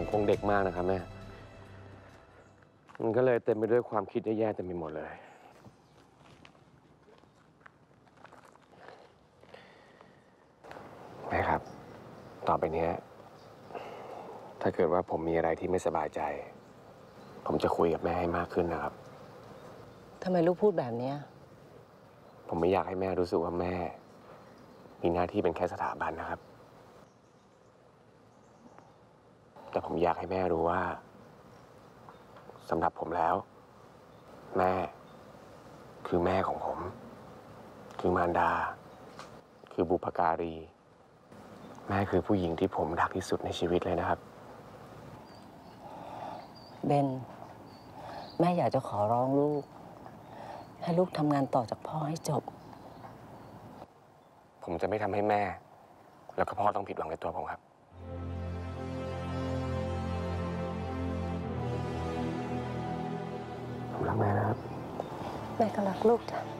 ผมคงเด็กมากนะครับแม่มันก็เลยเต็มไปด้วยความคิดแย่ๆเต็มไปหมดเลยแม่ครับต่อไปนี้ถ้าเกิดว่าผมมีอะไรที่ไม่สบายใจผมจะคุยกับแม่ให้มากขึ้นนะครับทำไมลูกพูดแบบนี้ผมไม่อยากให้แม่รู้สึกว่าแม่มีหน้าที่เป็นแค่สถาบันนะครับแต่ผมอยากให้แม่รู้ว่าสำหรับผมแล้วแม่คือแม่ของผมคือมารดาคือบุพการีแม่คือผู้หญิงที่ผมรักที่สุดในชีวิตเลยนะครับเบนแม่อยากจะขอร้องลูกให้ลูกทำงานต่อจากพ่อให้จบผมจะไม่ทำให้แม่แล้วก็พ่อต้องผิดหวังในตัวผมครับผมรักแม่นะครับแม่ก็รักลูกจ้ะ